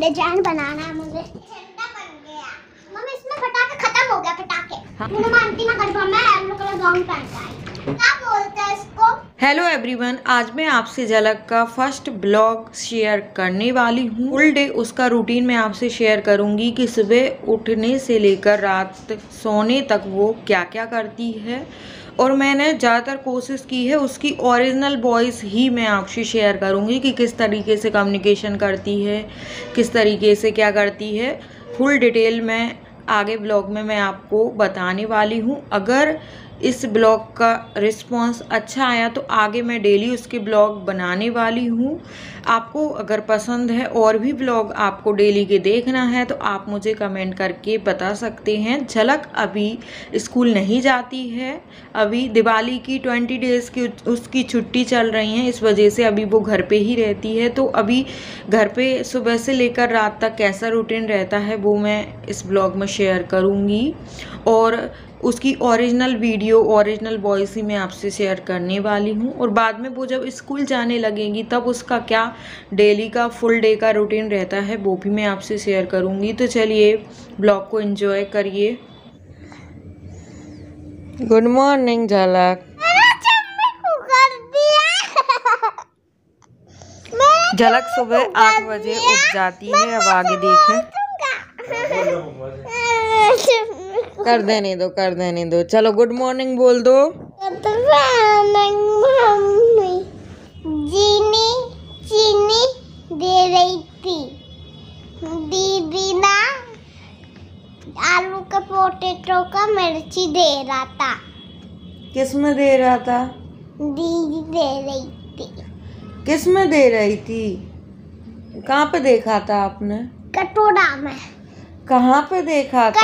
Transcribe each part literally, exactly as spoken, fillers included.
Design बनाना है मुझे। झंडा बन गया। मम्मी इसमें फटाके खत्म हो गया फटाके। मुन्ना आंटी ना कंफर्म है येलो कलर गाउन पहनता है। क्या बोलते हैं इसको? हेलो एवरीवन, आज मैं आपसे झलक का फर्स्ट ब्लॉग शेयर करने वाली हूँ। फुल डे उसका रूटीन मैं आपसे शेयर करूँगी कि सुबह उठने से लेकर रात सोने तक वो क्या क्या करती है। और मैंने ज़्यादातर कोशिश की है उसकी ओरिजिनल वॉइस ही मैं आपसे शेयर करूँगी कि किस तरीके से कम्युनिकेशन करती है, किस तरीके से क्या करती है। फुल डिटेल मैं आगे ब्लॉग में मैं आपको बताने वाली हूँ। अगर इस ब्लॉग का रिस्पॉन्स अच्छा आया तो आगे मैं डेली उसके ब्लॉग बनाने वाली हूँ। आपको अगर पसंद है और भी ब्लॉग आपको डेली के देखना है तो आप मुझे कमेंट करके बता सकते हैं। झलक अभी स्कूल नहीं जाती है, अभी दिवाली की ट्वेंटी डेज़ की उसकी छुट्टी चल रही है, इस वजह से अभी वो घर पे ही रहती है। तो अभी घर पे सुबह से लेकर रात तक कैसा रूटीन रहता है वो मैं इस ब्लॉग में शेयर करूँगी। और उसकी ओरिजिनल वीडियो, ओरिजिनल वॉइस ही मैं आपसे शेयर करने वाली हूँ। और बाद में वो जब स्कूल जाने लगेगी तब उसका क्या डेली का फुल डे का रूटीन रहता है वो भी मैं आपसे शेयर करूँगी। तो चलिए ब्लॉग को एंजॉय करिए। गुड मॉर्निंग झलक। झलक सुबह आठ बजे उठ जाती है। अब आगे देखें, कर देने दो कर देने दो। चलो गुड मॉर्निंग बोल दो। Good morning mummy. चीनी चीनी दे रही थी दीदी ना, आलू का पोटेटो का मिर्ची दे रहा था। किस में दे रहा था? दीदी दे रही थी। किस में दे रही थी? कहाँ पे देखा था आपने? कटोरा में। कहाँ पे देखा था?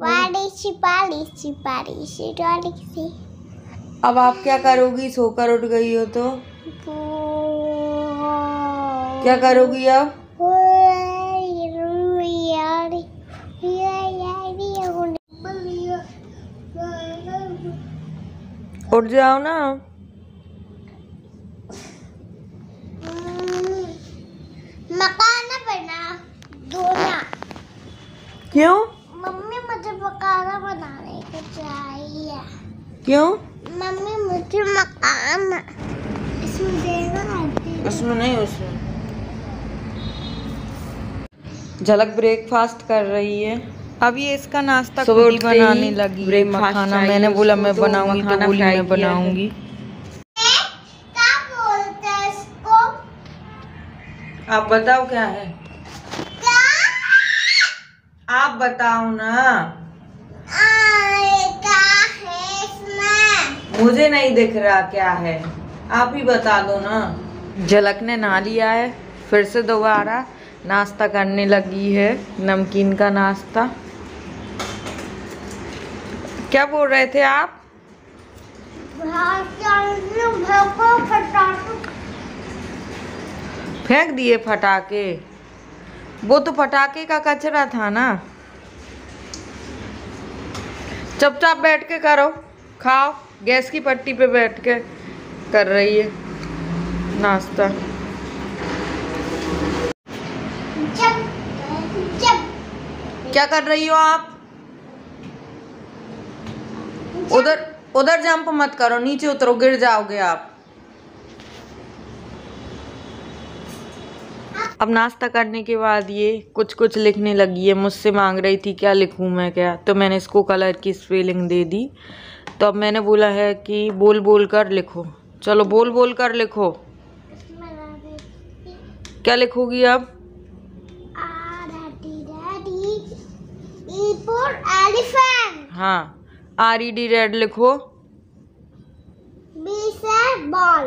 बारिशी बारिशी बारिशी बारिशी। अब आप क्या करोगी? सोकर उठ गई हो तो क्या करोगी अब? उठ जाओ ना। मकाना बना दो ना। क्यों? मम्मी मुझे मकाना बनाने को चाहिए। क्यों? मम्मी मुझे मकान इसमें देना है। उसमें नहीं, उसमें। झलक ब्रेकफास्ट कर रही है। अब ये इसका नाश्ता खुद बनाने लगी। ब्रेकफास्ट खाना मैंने बोला मैं बनाऊंगी तो बोली मैं बनाऊंगी। क्या बोलते हैं इसको? आप बताओ क्या है? आप बताओ ना। आए क्या है इसमें? मुझे नहीं दिख रहा क्या है, आप ही बता दो ना। झलक ने नहा लिया है, फिर से दोबारा नाश्ता करने लगी है, नमकीन का नाश्ता। क्या बोल रहे थे आप? फेंक दिए फटाके? वो तो फटाके का कचरा था ना। चुपचाप बैठ के करो, खाओ। गैस की पट्टी पे बैठ के कर रही है नाश्ता। जब, जब। क्या कर रही हो आप? उधर उधर जंप मत करो, नीचे उतरो, गिर जाओगे आप। अब नाश्ता करने के बाद ये कुछ कुछ लिखने लगी है। मुझसे मांग रही थी क्या लिखूं मैं क्या, तो मैंने इसको कलर की स्पेलिंग दे दी। तो अब मैंने बोला है कि बोल बोल कर लिखो। चलो बोल बोल कर लिखो। क्या लिखोगी अब? हाँ, आर ई डी रेड लिखो। बी से बॉल।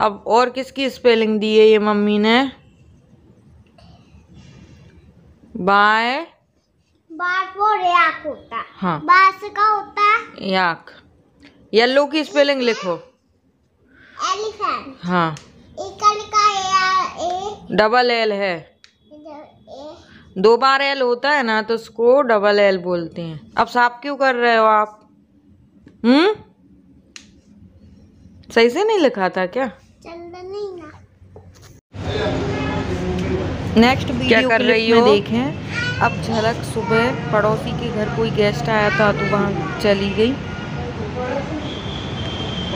अब और किसकी स्पेलिंग दी है ये मम्मी ने? बाय बात वो याक होता। हाँ, बात का होता है याक। येलो की स्पेलिंग लिखो। एलिफेंट। हाँ, इसका लिखा है डबल एल है। दो बार एल होता है ना तो उसको डबल एल बोलते हैं। अब साफ क्यों कर रहे हो आप? हम्म, सही से नहीं लिखा था क्या? नेक्स्ट वीडियो कर रही हो देखें। अब झलक सुबह पड़ोसी के घर कोई गेस्ट आया था तो वहाँ चली गई।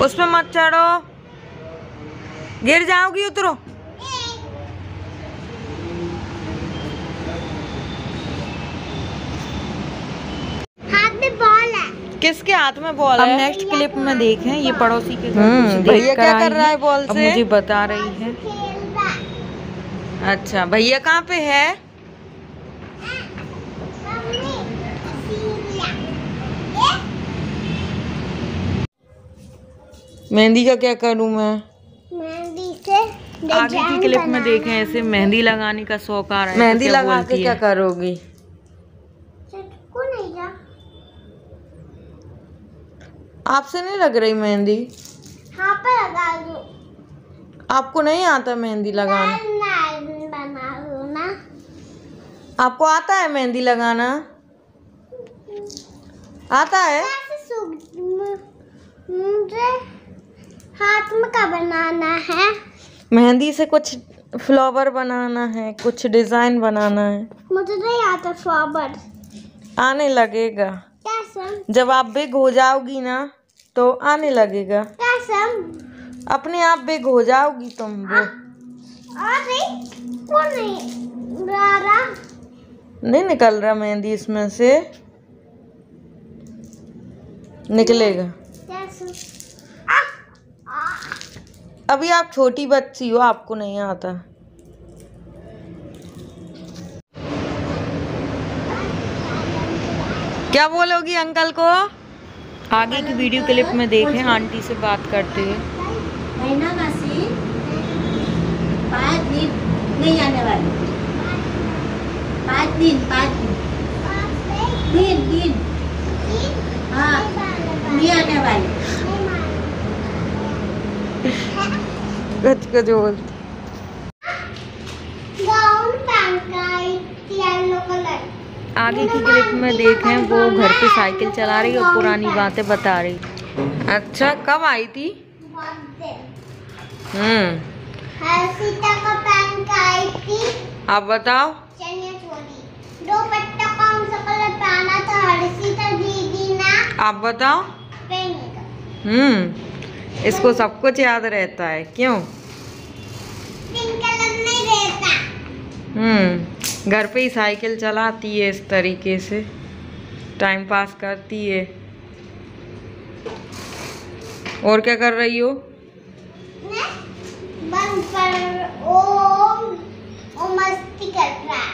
उसमें मत चढ़ो, गिर जाओगी, उतरो। हाथ में बॉल है। किसके हाथ में बॉल है? अब नेक्स्ट क्लिप में देखें। ये पड़ोसी के घर भैया क्या कर रहा है बॉल से, अब मुझे बता रही है। अच्छा भैया कहाँ पे है? मेहंदी का क्या करूँ मैं? मेहंदी से आगे की क्लिप में देखें। ऐसे मेहंदी लगाने का शौक आ रहा है। मेहंदी तो लगा के क्या करोगी? आपसे नहीं लग रही मेहंदी? हाँ पे लगा दो। आपको नहीं आता मेहंदी लगाना? आपको आता है मेहंदी लगाना? आता है? मुझे हाथ में का बनाना है। मेहंदी से कुछ फ्लावर बनाना है, कुछ डिजाइन बनाना है। मुझे नहीं आता फ्लावर। आने लगेगा जब आप बिग हो जाओगी ना, तो आने लगेगा। अपने आप बिग हो जाओगी तुम। वो वो नहीं रहा, नहीं निकल रहा मेहंदी इसमें से। निकलेगा। अभी आप छोटी बच्ची हो, आपको नहीं आता। क्या बोलोगी अंकल को? आगे की वीडियो क्लिप में देखें आंटी से बात करते हुए। बात नहीं आने वाली। पाँच दिन पाँच दिन दिन दिन हाँ नहीं आने वाले। कुछ कुछ बोलते। आगे की क्लिप में देखें वो घर पे साइकिल चला रही और पुरानी बातें बता रही। अच्छा कब आई थी? हम्म आप बताओ। दुपट्टा कौन सा कलर पहना था हर्षिता दीदी ना? आप बताओ। हम्म इसको सब कुछ याद रहता है। क्यों? पिंक कलर नहीं रहता। हम्म घर पे ही साइकिल चलाती है, इस तरीके से टाइम पास करती है। और क्या कर रही हो? बंद पर ओ, ओ मस्ती कर रहा है।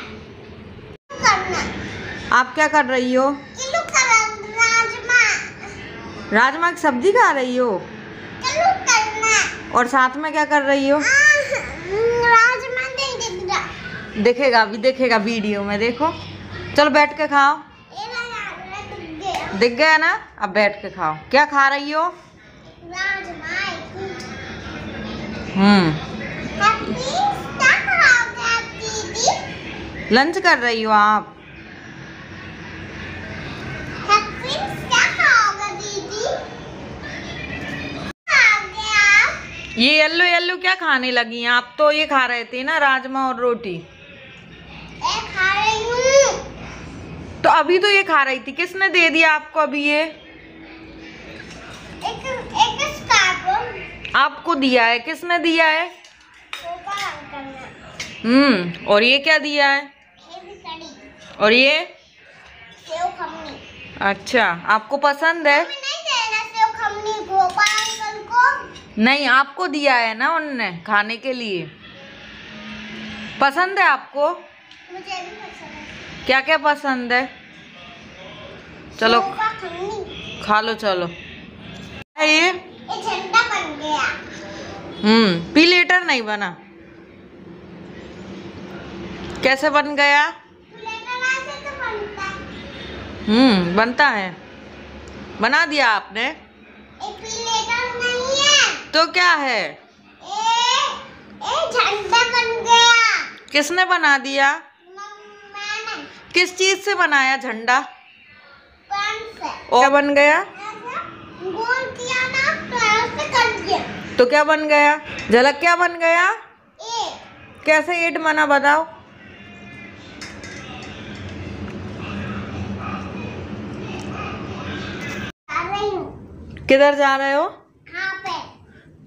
आप क्या कर रही हो? राजमा राजमा की सब्जी खा रही हो? करना। और साथ में क्या कर रही हो? आ, राजमा नहीं दिख रहा। दिखेगा अभी, देखेगा वीडियो में। देखो चलो बैठ के खाओ। दिख गया ना? अब बैठ के खाओ। क्या खा रही हो? राजमा। हम्म लंच कर रही हो आप? ये येल्लो येल्लो क्या खाने लगी हैं? आप तो ये खा रहे थे ना राजमा और रोटी। ये खा रही हूँ। तो अभी तो ये खा रही थी। किसने दे दिया आपको अभी ये? एक एक स्कार्फ आपको दिया है। किसने दिया है? हम्म और ये क्या दिया है? और ये सेव खमनी। अच्छा आपको पसंद है? नहीं देना सेव खमनी गोपाल अंकल को। नहीं आपको दिया है ना उनने खाने के लिए। पसंद है आपको? मुझे भी पसंद है। क्या क्या पसंद है? चलो खा लो। चलो ये झंडा बन गया। हम्म पी लेटर नहीं बना। कैसे बन गया? ऐसे तो बनता है। हम्म बनता है। बना दिया आपने। पी लेटर नहीं है तो क्या है? ए झंडा बन गया। किसने बना दिया? मैंने। किस चीज से बनाया झंडा? पान से। और बन गया? गोल किया ना तो ऐसे कट गया। तो क्या बन गया झलक, क्या बन गया? एट। कैसे एट बना बताओ? किधर जा रहे हो?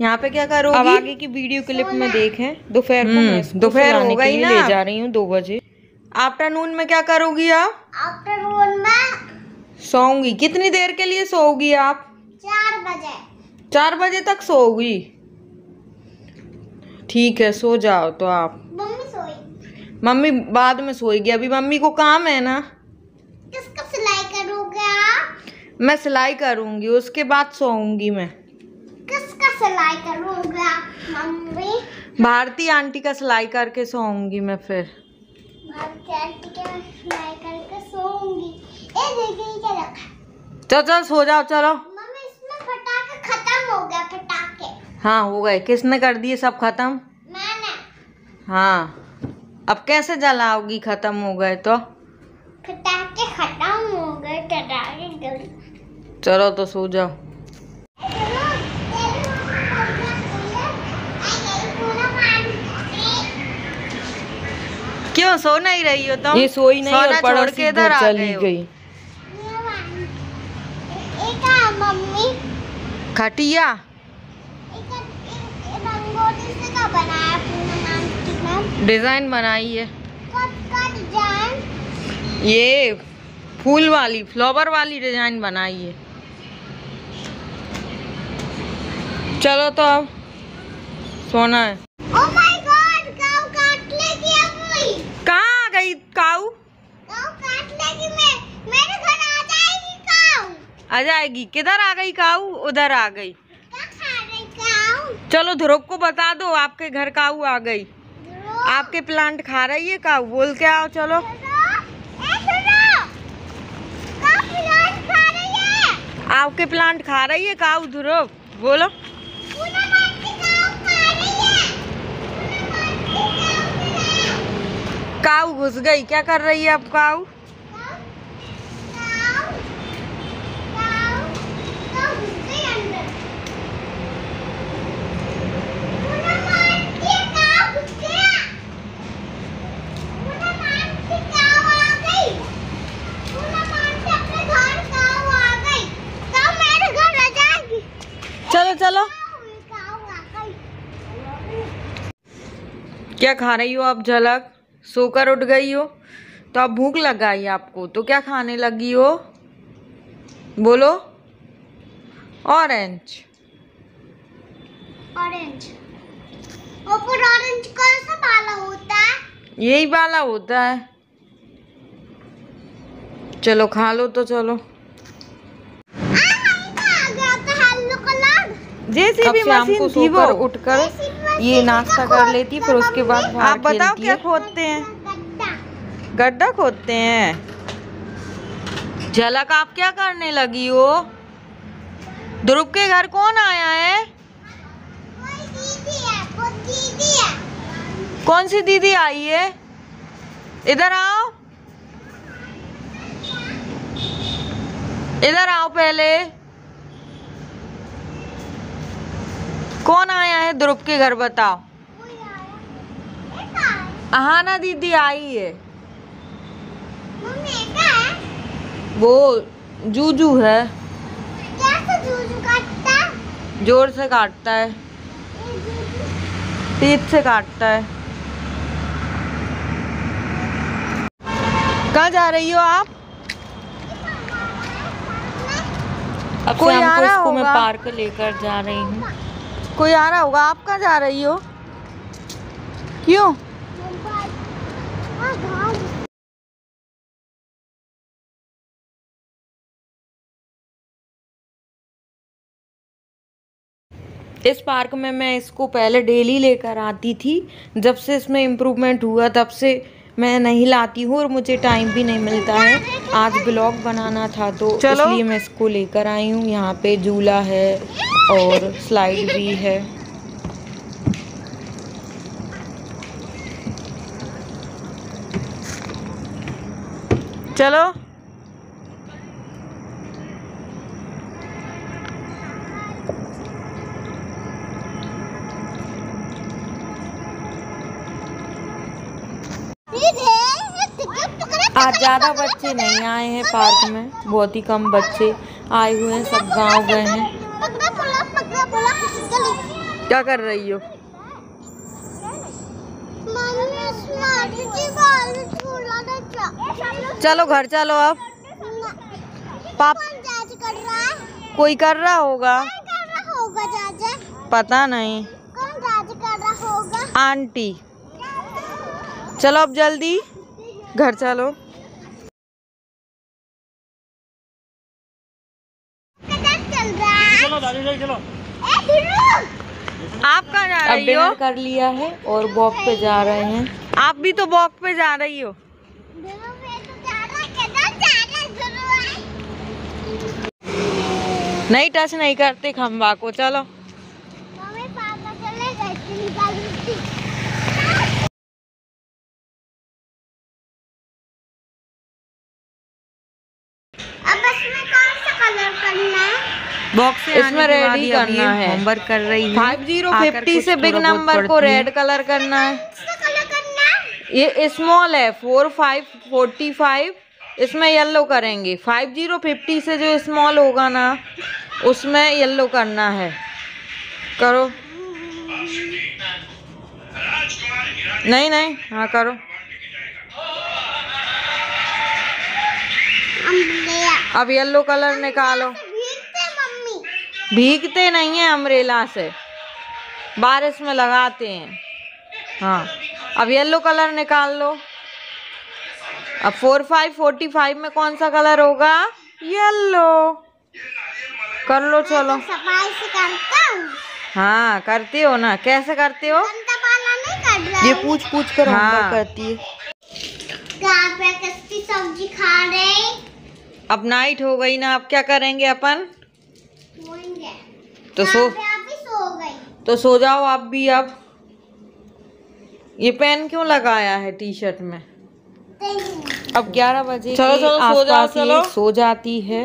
यहाँ पे क्या करोगी? अब आगे की वीडियो क्लिप में देखें। दोपहर को दोपहर हो गई ना, ले जा रही हूँ दो बजे। आफ्टरनून में क्या करोगी आप? आफ्टरनून में सोऊंगी। कितनी देर के लिए सोओगी आप? चार बजे। चार बजे तक सोओगी? ठीक है, सो जाओ। तो आप मम्मी सोएगी? मम्मी बाद में सोएगी, अभी मम्मी को काम है ना। किसका सिलाई करोगे आप? मैं सिलाई करूँगी, उसके बाद सोऊंगी मैं। किसका सिलाई करोगे आप मम्मी? भारती आंटी का सिलाई करके सोऊंगी मैं फिर। चलो चलो सो जाओ। चलो मम्मी, इसमें फटाके खत्म हो गया। फटाके हाँ हो गए। किसने कर दिए सब खत्म? मैंने। हाँ, अब कैसे जलाओगी? खत्म हो गए तो फटाके खत्म हो गए। चलो तो सो जाओ। क्यों सो नहीं रही हो तुम? ये सोई नहीं और पड़ के इधर आ गई। मम्मी खटिया रंगोली से का बनाया पूनम? डिजाइन बनाई है। कौन सा डिजाइन? ये फूल वाली फ्लावर वाली डिजाइन बनाई है। चलो तो अब सोना है। ओ माय गॉड, काऊ काट लेगी। अभी कहाँ गई काऊ? काऊ काट लेगी। मैं मेरे घर आ जाएगी काऊ। आ जाएगी? किधर आ गई काऊ? उधर आ गई। काऊ चलो ध्रुव को बता दो आपके घर काऊ आ गई। आपके प्लांट खा रही है काऊ, बोल के आओ। चलो आपके प्लांट खा रही है काऊ। ध्रुव बोलो। काऊ घुस गई। क्या कर रही है अब काऊ? चलो चलो। क्या खा रही हो आप झलक? सोकर उठ गई हो तो अब भूख लग आई आपको, तो क्या खाने लगी हो बोलो? ऑरेंज। ऑरेंज ऊपर? ऑरेंज कौन सा वाला होता है? यही वाला होता है। चलो खा लो। तो चलो जेसीबी मशीन थी वो, उठकर ये नाश्ता कर लेती फिर उसके बाद आप बताओ क्या खोदते हैं? गड्ढा खोदते हैं। झलक आप क्या करने लगी हो? ध्रुव के घर कौन आया है? कोई दीदी है, कोई दीदी है। कौन सी दीदी आई है? इधर आओ, इधर आओ। पहले कौन आया है ध्रुव के घर बताओ? अहाना दीदी आई है। मम्मी एका है? वो जूजू है। कैसे जूजू काटता है? जोर से काटता है, तेज से काटता है। कहाँ जा रही हो आप? अब कोई आ रहा होगा? मैं पार्क लेकर जा रही हूँ। कोई आ रहा होगा? आप कहाँ जा रही हो? क्यों? इस पार्क में मैं इसको पहले डेली लेकर आती थी। जब से इसमें इम्प्रूवमेंट हुआ तब से मैं नहीं लाती हूँ और मुझे टाइम भी नहीं मिलता है। आज ब्लॉग बनाना था तो इसलिए मैं इसको लेकर आई हूँ। यहाँ पे झूला है और स्लाइड भी है। चलो आज ज़्यादा बच्चे नहीं आए हैं पार्क में, बहुत ही कम बच्चे आए हुए हैं, सब गांव गए हैं। क्या कर रही हो? चलो घर चलो। अब पाप कोई कर रहा होगा, पता नहीं आंटी। चलो अब जल्दी घर चलो। आप कहाँ जा रही हो? कर लिया है और वॉक पे जा रहे हैं। आप भी तो वॉक पे जा रही हो। नहीं टच नहीं करते खम्बा को। चलो बॉक्स इसमें रेडी करना है। होमवर्क कर रही है। फाइव जीरो फिफ्टी से बिग नंबर को रेड कलर करना है। ये स्मॉल है फोर फाइव फोर्टी फाइव, इसमें येलो करेंगे। फाइव जीरो फिफ्टी से जो स्मॉल होगा ना उसमें येलो करना है। करो। नहीं नहीं हाँ करो। अब येलो कलर निकालो। भीगते नहीं है अम्ब्रेला से, बारिश में लगाते हैं। हाँ अब येलो कलर निकाल लो। अब फोर फाइव फोर्टी फाइव में कौन सा कलर होगा? येलो। कर लो। चलो हाँ करते हो ना, कैसे करते हो ये पूछ पूछ कर हाँ करती है। सब्जी खा रहे। अब नाइट हो गई ना, अब क्या करेंगे अपन? तो सो सो गई तो सो जाओ आप भी। अब ये पेन क्यों लगाया है टी शर्ट में? अब ग्यारह बजे चलो चलो सो जाओ। चलो सो जाती है।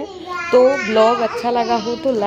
तो ब्लॉग अच्छा लगा हो तो लाइक